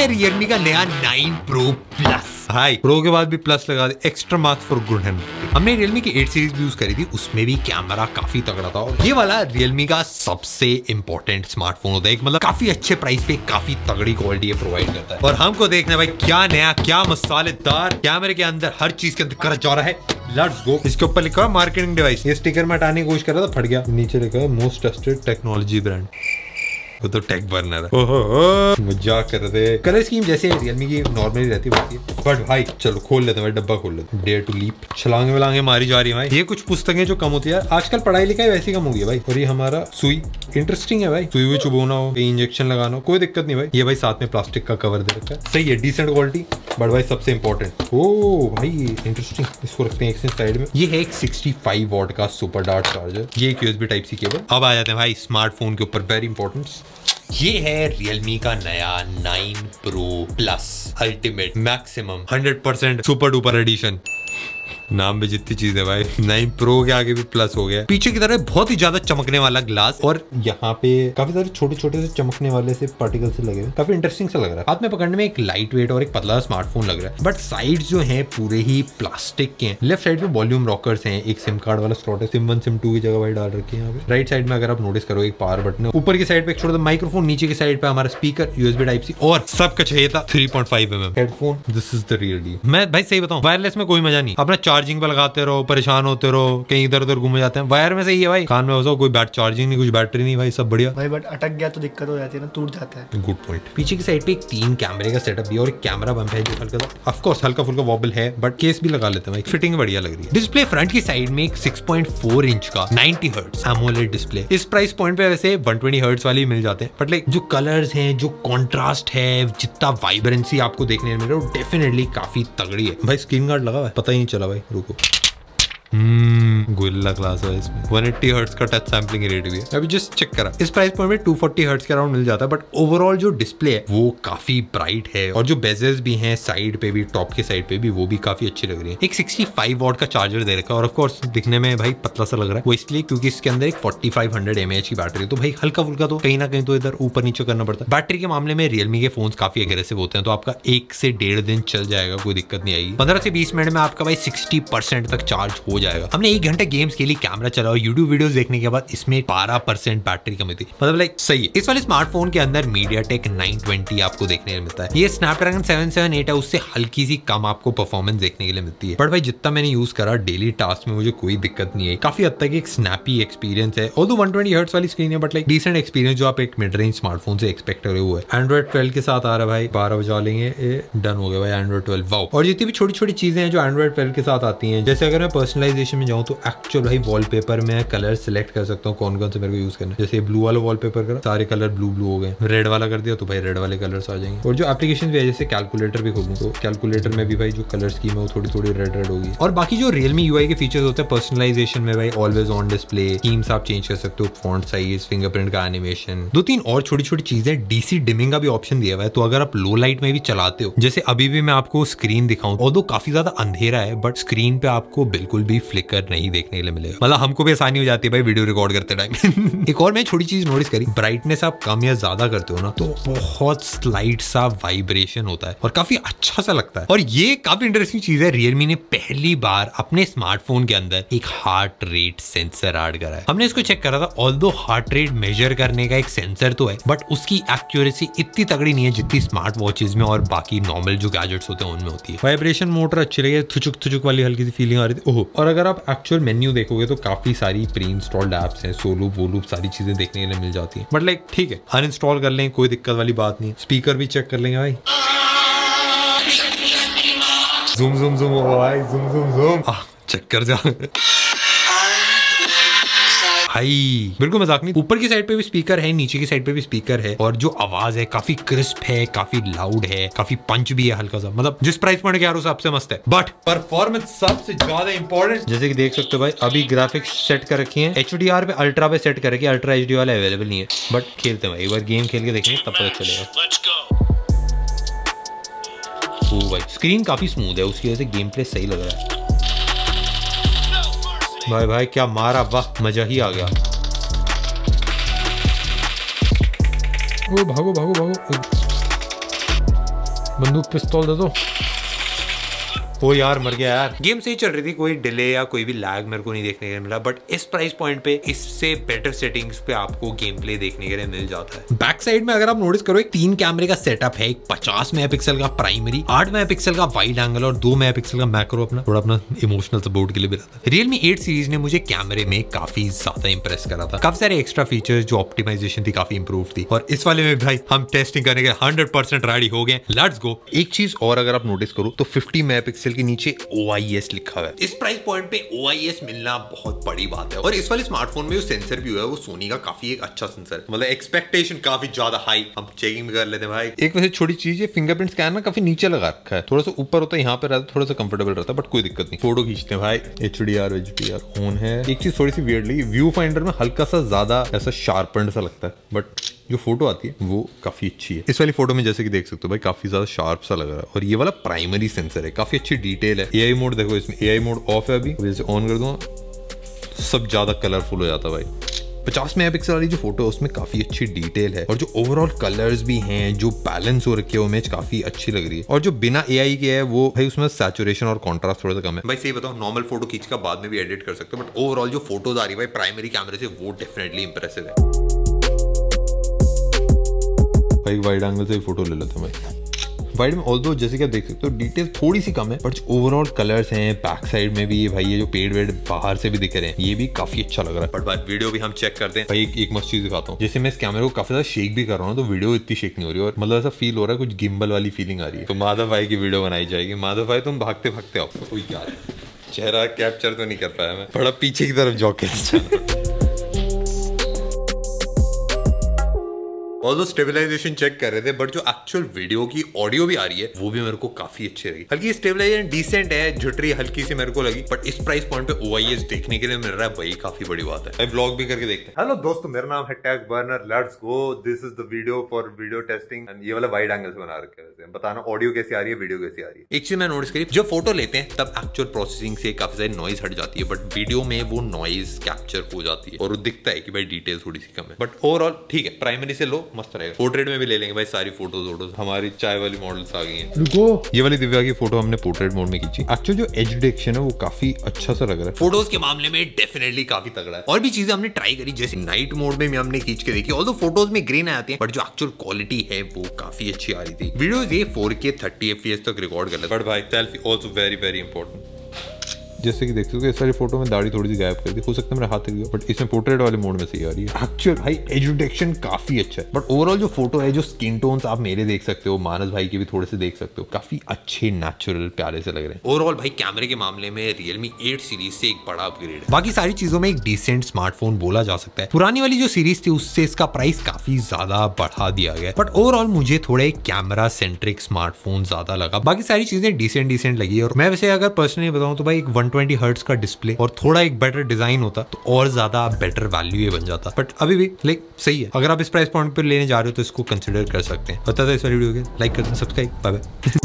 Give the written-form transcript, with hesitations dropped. ये रियलमी का नया 9 Pro Plus। भाई प्रो के बाद भी प्लस लगा दे, extra marks for good hand. हमने रियलमी की 8 सीरीज भी यूज करी थी, उसमें भी कैमरा काफी तगड़ा था और ये वाला रियलमी का सबसे इंपॉर्टेंट स्मार्टफोन होता है, मतलब काफी अच्छे प्राइस पे काफी तगड़ी क्वालिटी प्रोवाइड करता है। और हमको देखना भाई क्या नया, क्या मसालेदार, कैमरे के अंदर हर चीज के अंदर कर जा रहा है। Let's go. इसके ऊपर लिखा है मार्केटिंग डिवाइस, ये स्टिकर में हटाने की कोशिश कर रहा था, फट गया। नीचे लिखा है मोस्ट ट्रस्टेड टेक्नोलॉजी ब्रांड, वो तो टेक बर्नर है। ओहो मजाक कर रहे थे। कलर स्कीम जैसे रियलमी की नॉर्मली रहती है, बट भाई चलो खोल लेते हैं, डब्बा खोल लेते हैं। डेयर टू लीप, छलांगे वलांगे मारी जा रही है भाई। ये कुछ पुस्तकें जो कम होती है, आजकल पढ़ाई लिखाई वैसी कम हो गई है भाई। और ये हमारा सुई इंटरेस्टिंग है भाई, सुई हुई चुभोना हो, इंजेक्शन लगाना हो, कोई दिक्कत नहीं भाई। ये भाई साथ में प्लास्टिक का कवर दे रखा है, सही है, डिसेंट क्वालिटी। बट भाई सबसे इंपॉर्टेंट, ओ भाई इंटरेस्टिंग, इसको रखते हैं एक साइड में। ये है एक 65 वॉट का सुपर डार्ट चार्जर, ये एक यूएसबी टाइप सी केबल। अब आ जाते हैं भाई स्मार्टफोन के ऊपर, वेरी इंपॉर्टेंट। ये है रियलमी का नया 9 Pro Plus ultimate maximum 100% super duper edition. नाम में जितनी चीज है भाई, 9 Pro के आगे भी प्लस हो गया। पीछे की तरफ बहुत ही ज्यादा चमकने वाला ग्लास और यहाँ पे काफी सारे छोटे छोटे से चमकने वाले से पार्टिकल से लगे हुए, काफी इंटरेस्टिंग सा लग रहा है। हाथ में पकड़ने में एक लाइट वेट और एक पतला स्मार्टफोन लग रहा है, बट साइड जो है पूरे ही प्लास्टिक के हैं। लेफ्ट साइड पे वॉल्यूम रॉकर्स हैं, एक सिम कार्ड वाला स्लॉट है, सिम 1 सिम 2 की जगह भाई डाल रखी है यहाँ पे। राइट साइड में अगर आप नोटिस करो एक पावर बटन है, ऊपर की साइड पे एक छोटा सा माइक्रोफोन, नीचे की साइड पे हमारा स्पीकर, यूएसबी टाइप सी और सबका चाहिए था 3.5mm headphone. This is the real deal. मैं भाई सही बताऊं, वायरलेस में कोई मजा नहीं, अपना चार्जिंग पे लगाते रहो, परेशान होते रहो, कहीं इधर उधर घूम जाते हैं। वायर में सही है भाई, कान में बसो, कोई बैट चार्जिंग नहीं, कुछ बैटरी नहीं भाई, सब बढ़िया भाई। बट अटक गया तो दिक्कत हो जाती है ना, टूट जाता है। Good point. पीछे की साइड पे एक 3 कैमरे का सेटअप भी है और एक कैमरा बम्प है जो हल्का सा, ऑफ कोर्स हल्का फुल्का वॉबल है, बट केस भी लगा लेते हैं भाई, फिटिंग बढ़िया लग रही है। डिस्प्ले फ्रंट की साइड में एक 6.4 इंच का 90 हर्ट्ज एमोलेड डिस्प्ले, इस प्राइस पॉइंट पे वैसे 120 हर्ट्ज वाली मिल जाते हैं, बट लाइक जो कलर्स हैं, जो कॉन्ट्रास्ट है, जितना वाइब्रेंसी आपको देखने मिल रहा है, वो डेफिनेटली काफी तगड़ी है भाई। स्क्रीन गार्ड लगा हुआ है, पता ही नहीं चला भाई, रुको। गोरिल्ला ग्लास है इसमें, 180 हर्ट्ज का टच सैम्पलिंग रेट भी है, अभी जस्ट चेक करा। इस प्राइस पॉइंट में 240 हर्ट्ज के अराउंड मिल जाता है, बट ओवरऑल जो डिस्प्ले है वो काफी ब्राइट है और जो बेजेस भी हैं साइड पे भी, टॉप के साइड पे भी, वो भी काफी अच्छी लग रही है। एक 65 वॉट का चार्जर दे रखा है और ऑफ कोर्स दिखने में भाई पतला सा लग रहा है, वो इसलिए क्योंकि इसके अंदर एक 4500 mAh की बैटरी है, तो भाई हल्का फुल्का तो कहीं ना कहीं तो इधर ऊपर नीचे करना पड़ता है। बैटरी के मामले में रियलमी के फोन काफी अग्रेसिव होते हैं, तो आपका 1 से 1.5 दिन चल जाएगा, कोई दिक्कत नहीं आएगी। 15 से 20 मिनट में आपका भाई 60% तक चार्ज हो जाएगा। हमने 1 घंटा गेम्स खेली, कैमरा चला और यूट्यूब वीडियोस देखने के बाद इसमें 12% बैटरी कमी थी, मतलब लाइक सही है। इस वाले स्मार्टफोन के अंदर मीडियाटेक 920 आपको देखने को मिलता है, ये स्नैपड्रैगन 778 है, उससे हल्की सी कम आपको परफॉर्मेंस देखने के लिए मिलती है, बट भाई जितना मैंने यूज करा डेली टास्क में मुझे कोई दिक्कत नहीं है, काफी हद तक एक स्नैपी एक्सपीरियंस है। और 120 हर्ट्ज वाली स्क्रीन है, बट लाइक डिसेंट एक्सपीरियंस जो आप एक मिड रेंज स्मार्टफोन से एक्सपेक्ट करे हुए। एंड्रॉइड 12 के साथ आ रहा है भाई, 12 बजा लेंगे, डन हो गया भाई एंड्रॉइड 12 वाओ। और जितनी भी छोटी छोटी चीजें हैं जो एंड्रॉइड 12 के साथ आती हैं, जैसे अगर मैं पर्सनलाइजेशन में जाऊं तो एक्चुअल भाई वॉलपेपर में कलर सिलेक्ट कर सकता हूँ, कौन कौन से मेरे को यूज करना है। जैसे ब्लू वाला वॉलपेपर करा, सारे कलर ब्लू हो गए, रेड वाला कर दिया तो भाई रेड वाले कलर्स आ जाएंगे। और जो एप्लीकेशन भी है, जैसे कैलकुलेटर भी खोलूँ तो कैलकुलेटर में भी भाई जो कलर स्कीम है वो थोड़ी थोड़ी रेड होगी। और बाकी जो रियलमी यूआई के फीचर्स होते हैं पर्सनलाइजेशन में भाई, ऑलवेज ऑन डिस्प्ले, स्कीम्स आप चेंज कर सकते हो, फॉन्ट साइज, फिंगरप्रिंट का एनिमेशन, 2-3 और छोटी छोटी चीजें। डीसी डिमिंग का भी ऑप्शन दिया हुआ है, तो अगर आप लो लाइट में भी चलाते हो, जैसे अभी भी मैं आपको स्क्रीन दिखाऊं, ऑल्दो काफी ज्यादा अंधेरा है, बट स्क्रीन पे आपको बिल्कुल भी फ्लिकर नहीं देखने के लिए मिलेगा, मतलब हमको भी आसानी हो जाती है भाई वीडियो रिकॉर्ड करते टाइम। एक और मैं छोटी चीज नोटिस करी, ब्राइटनेस आप कम या ज्यादा करते हो ना तो बहुत स्लाइट सा वाइब्रेशन होता है और काफी अच्छा सा लगता है। और ये काफी इंटरेस्टिंग चीज है, रियलमी ने पहली बार अपने स्मार्टफोन के अंदर एक हार्ट रेट सेंसर ऐड करा है। हमने इसको चेक करा था, ऑल्दो हार्ट रेट मेजर करने का एक सेंसर तो है, बट उसकी एक्यूरेसी इतनी तगड़ी नहीं है जितनी स्मार्ट वॉचेस में और बाकी नॉर्मल जो गैजेट्स होते हैं उनमें होती है। वाइब्रेशन मोटर अच्छी लगी, थुचुक थुचुक वाली हल्की सी फीलिंग आ रही थी। ओह, और अगर आप एक्चुअल मेन्यू देखोगे तो काफी सारी प्री इंस्टॉल्ड एप्स हैं, सोलूप वोलूप सारी चीजें देखने के लिए मिल जाती हैं, बट लाइक ठीक है, अनइंस्टॉल कर लें, कोई दिक्कत वाली बात नहीं। स्पीकर भी चेक कर लेंगे भाई, जूम जूम जूम भाई, जूम जूम जूम, चेक कर जा भाई, बिल्कुल मजाक नहीं। ऊपर की साइड पे भी स्पीकर है, नीचे की साइड पे भी स्पीकर है, और जो आवाज है काफी क्रिस्प है, काफी लाउड है, काफी पंच भी है हल्का सा, मतलब जिस प्राइस पॉइंट के यार सबसे मस्त है। बट परफॉर्मेंस सबसे ज्यादा इंपॉर्टेंट, जैसे कि देख सकते हो भाई, अभी ग्राफिक्स सेट कर रखी है HDR पे, अल्ट्रा पे सेट कर रखी है, अल्ट्रा HD वाला अवेलेबल नहीं है, बट खेलते हैं भाई एक बार, गेम खेल के देखेंगे तब पता चलेगा। ओ भाई स्क्रीन काफी स्मूथ है, उसकी वजह से गेम प्ले सही लग रहा है भाई। भाई क्या मारा, वाह मजा ही आ गया। ओ भागो भागो भागो, बंदूक पिस्तौल दे दो। ओ यार मर गया यार। गेम सही चल रही थी, कोई डिले या कोई भी लैग मेरे को नहीं देखने को मिला, बट इस प्राइस पॉइंट पे इससे बेटर सेटिंग्स पे आपको गेम प्ले देखने के लिए मिल जाता है। बैक साइड में अगर आप नोटिस करो, एक 3 कैमरे का सेटअप है, एक 50 मेगापिक्सल का प्राइमरी, 8 मेगापिक्सल का वाइड एंगल और 2 मेगापिक्सल का मैक्रो, अपना थोड़ा अपना इमोशनल सपोर्ट के लिए मिला था। रियलमी 8 सीरीज ने मुझे कैमरे में काफी ज्यादा इंप्रेस करा था, काफी सारे एक्स्ट्रा फीचर्स जो ऑप्टिमाइजेशन थी काफी इंप्रूव थी, और इस वाले में भाई हम टेस्टिंग करने के 100% रेडी हो गए। Let's go. एक चीज और अगर आप नोटिस करो तो 50 मेगापिक्सल के नीचे OIS लिखा है। इस प्राइस पॉइंट पे OIS मिलना बहुत बड़ी बात है, और इस वाले स्मार्टफोन में जो सेंसर भी हुआ है वो सोनी का काफी एक अच्छा सेंसर है, मतलब एक्सपेक्टेशन काफी ज्यादा हाई। हम चेकिंग भी कर लेते हैं भाई। एक वैसे छोटी चीज है, फिंगरप्रिंट स्कैनर ना काफी नीचे लगा रखा है, थोड़ा सा ऊपर होता है, यहाँ पे रहता, थोड़ा सा कंफर्टेबल रहता है, बट कोई दिक्कत नहीं, फोटो खींचते हैं भाई। HDR ऑन है। एक चीज थोड़ी सी वियर्ड लगी, व्यू फाइंडर में हल्का सा ज्यादा ऐसा शार्पन्ड सा लगता है, बट जो फोटो आती है वो काफी अच्छी है। इस वाली फोटो में जैसे कि देख सकते हो भाई, काफी ज्यादा शार्प सा लग रहा है, और ये वाला प्राइमरी सेंसर है, काफी अच्छी डिटेल है। AI मोड देखो, इसमें AI मोड ऑफ है, अभी जैसे ऑन कर दूंगा सब ज्यादा कलरफुल हो जाता है भाई। 50 मेगापिक्सल वाली जो फोटो है उसमें काफी अच्छी डिटेल है, और जो ओवरऑल कलर्स भी हैं, जो बैलेंस हो रखे है, वो इमेज काफी अच्छी लग रही है। और जो बिना AI के है वो भाई उसमें सैचुरेशन और कॉन्ट्रास्ट थोड़ा सा कम है। भाई सही बताओ, नॉर्मल फोटो खींच कर बाद में भी एडिट कर सकते हो, बट ओवरऑल जो फोटोज आ रही है भाई प्राइमरी कैमरे से, वो डेफिनेटली इंप्रेसिव है। वाइड एंगल से फोटो ले लेता हूं मैं। वाइड में ऑल्दो जैसे कि आप देख सकते हो डिटेल थोड़ी सी कम है, बट ओवरऑल कलर्स हैं। बैक साइड में भी भाई ये जो पेड़ वेड़ बाहर से भी दिख रहे हैं, ये भी काफी अच्छा लग रहा है। बट भाई वीडियो भी हम चेक करते हैं भाई। एक मस्त चीज दिखाता हूँ, जैसे मैं इस कैमरे को काफी ज्यादा शेक भी कर रहा हूँ तो वीडियो इतनी शेक नहीं हो रही, और मतलब ऐसा फील हो रहा है कुछ गिम्बल वाली फीलिंग आ रही है। तो माधव भाई की वीडियो बनाई जाएगी। माधव भाई तुम भागते भागते आओ। कोई यार चेहरा कैप्चर तो नहीं कर पाया मैं, थोड़ा पीछे की तरफ जॉक कर। ऑल्दो स्टेबलाइजेशन चेक कर रहे थे, बट जो एक्चुअल वीडियो की ऑडियो भी आ रही है वो भी मेरे को काफी अच्छी लगी। हल्की स्टेबलाइजेशन डिसेंट है, झुटरी हल्की सी मेरे को लगी, बट इस प्राइस पॉइंट पे OIS देखने के लिए मिल रहा है भाई, काफी बड़ी बात है। भाई व्लॉग भी करके देखते हैं। हेलो दोस्तों, मेरा नाम है Tech Burner. Let's go. This is the video for video testing. ये वाला वाइड एंगल से बना रखे, बताना ऑडियो कैसी आ रही है, वीडियो कैसी आ रही है। एक चीज मैंने नोटिस करी, जब फोटो लेते हैं तब एक्चुअल प्रोसेसिंग से काफी सारी नॉइज हट जाती है, बट वीडियो में वो नॉइज कैप्चर हो जाती है, और दिखता है कि भाई डिटेल थोड़ी सी कम है, बट ओवरऑल ठीक है। प्राइमरी से लो, मस्त रहेगा। पोर्ट्रेट में भी ले लेंगे भाई, सारी फोटोज। हमारी चाय वाली मॉडल्स आ गई हैं। रुको, ये वाली दिव्या की फोटो हमने पोर्ट्रेट मोड में खींची। एक्चुअल जो एज डिटेक्शन है वो काफी अच्छा सा लग रहा है, फोटोज के मामले में डेफिनेटली काफी तगड़ा है। और भी चीजें हमने ट्राई करी, जैसे नाइट मोड में भी हमने खींच के देखी, ऑल्दो फोटोज में ग्रीन आते हैं, बट जो एक्चुअल क्वालिटी है वो काफी अच्छी आ रही थी। वीडियोज ये 4K 30 FPS तक रिकॉर्ड कर लेते, बट भाई selfie also very very important. जैसे कि देख सकते हो इस सारी फोटो में दाढ़ी थोड़ी सी गायब कर दी, हो सकता है मेरा हाथ गया, बट इसमें पोर्ट्रेट वाले मोड में सही आ रही है। एक्चुअल भाई एज डिटेक्शन काफी अच्छा है, बट ओवरऑल जो फोटो है, जो स्किन टोन्स आप मेरे देख सकते हो, मानस भाई के भी थोड़े से देख सकते हो, काफी अच्छे नेचुरल प्यारे से लग रहे हैं। ओवरऑल भाई कैमरे के मामले में रियलमी 8 सीरीज से एक बड़ा अपग्रेड है। बाकी सारी चीजों में एक डिसेंट स्मार्टफोन बोला जा सकता है। पुरानी वाली जो सीरीज थी उससे इसका प्राइस काफी ज्यादा बढ़ा दिया गया, बट ओवरऑल मुझे थोड़े कैमरा सेंट्रिक स्मार्टफोन ज्यादा लगा। बाकी सारी चीजें डिसेंट लगी। और मैं वैसे अगर पर्सनली बताऊँ तो भाई एक 120 हर्ट्ज का डिस्प्ले और थोड़ा एक बेटर डिजाइन होता तो और ज्यादा बेटर वैल्यू ये बन जाता, बट अभी भी लाइक सही है। अगर आप इस प्राइस पॉइंट पर लेने जा रहे हो तो इसको कंसिडर कर सकते हैं। बताता इस वीडियो के लाइक कर देना, सब्सक्राइब, बाय बाय।